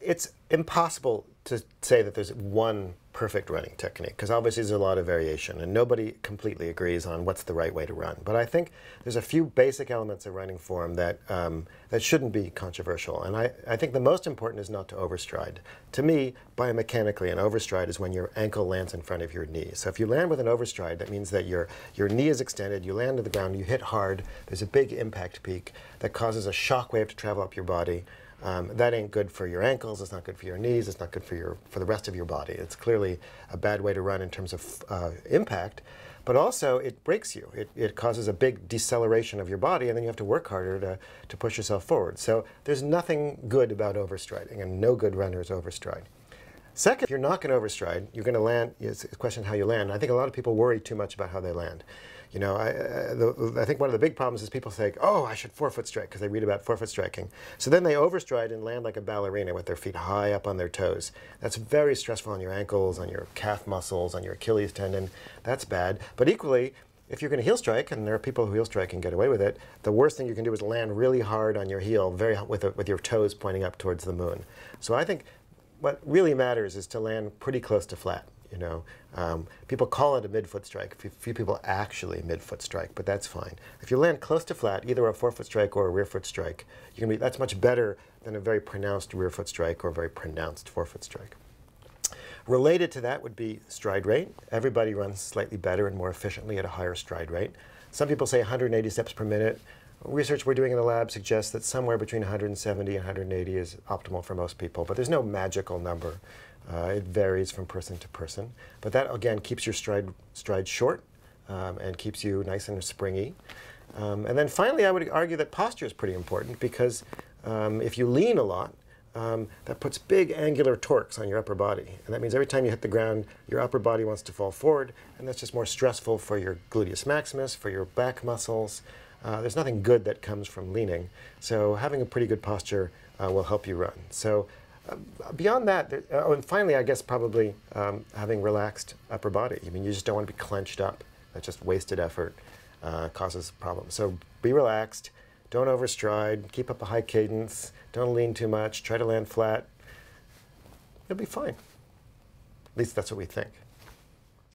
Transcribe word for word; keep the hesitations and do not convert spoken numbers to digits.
it's impossible to say that there's one perfect running technique, because obviously there's a lot of variation and nobody completely agrees on what's the right way to run. But I think there's a few basic elements of running form that, um, that shouldn't be controversial. And I, I think the most important is not to overstride. To me, biomechanically, an overstride is when your ankle lands in front of your knee. So if you land with an overstride, that means that your, your knee is extended, you land to the ground, you hit hard, there's a big impact peak that causes a shock wave to travel up your body. Um, that ain't good for your ankles, it's not good for your knees, it's not good for, your, for the rest of your body. It's clearly a bad way to run in terms of uh, impact, but also it breaks you. It, it causes a big deceleration of your body, and then you have to work harder to, to push yourself forward. So there's nothing good about overstriding, and no good runners overstride. Second, if you're not going to overstride, you're going to land, it's a question of how you land. I think a lot of people worry too much about how they land. You know, I, uh, the, I think one of the big problems is people think, oh, I should forefoot strike, because they read about forefoot striking. So then they overstride and land like a ballerina with their feet high up on their toes. That's very stressful on your ankles, on your calf muscles, on your Achilles tendon. That's bad. But equally, if you're going to heel strike, and there are people who heel strike and get away with it, the worst thing you can do is land really hard on your heel, very with, a, with your toes pointing up towards the moon. So I think what really matters is to land pretty close to flat. You know, um, people call it a midfoot strike. Few, few people actually midfoot strike, but that's fine. If you land close to flat, either a forefoot strike or a rear foot strike, you can be, that's much better than a very pronounced rear foot strike or a very pronounced forefoot strike. Related to that would be stride rate. Everybody runs slightly better and more efficiently at a higher stride rate. Some people say one hundred eighty steps per minute. Research we're doing in the lab suggests that somewhere between one hundred seventy and one hundred eighty is optimal for most people, but there's no magical number. Uh, it varies from person to person. But that, again, keeps your stride, stride short um, and keeps you nice and springy. Um, and then finally, I would argue that posture is pretty important, because um, if you lean a lot, um, that puts big angular torques on your upper body. And that means every time you hit the ground, your upper body wants to fall forward, and that's just more stressful for your gluteus maximus, for your back muscles. Uh, there's nothing good that comes from leaning. So having a pretty good posture uh, will help you run. So uh, beyond that, there, oh, and finally, I guess probably um, having relaxed upper body. I mean, you just don't want to be clenched up. That's just wasted effort, uh, causes problems. So be relaxed, don't overstride, keep up a high cadence, don't lean too much, try to land flat. You'll be fine. At least that's what we think.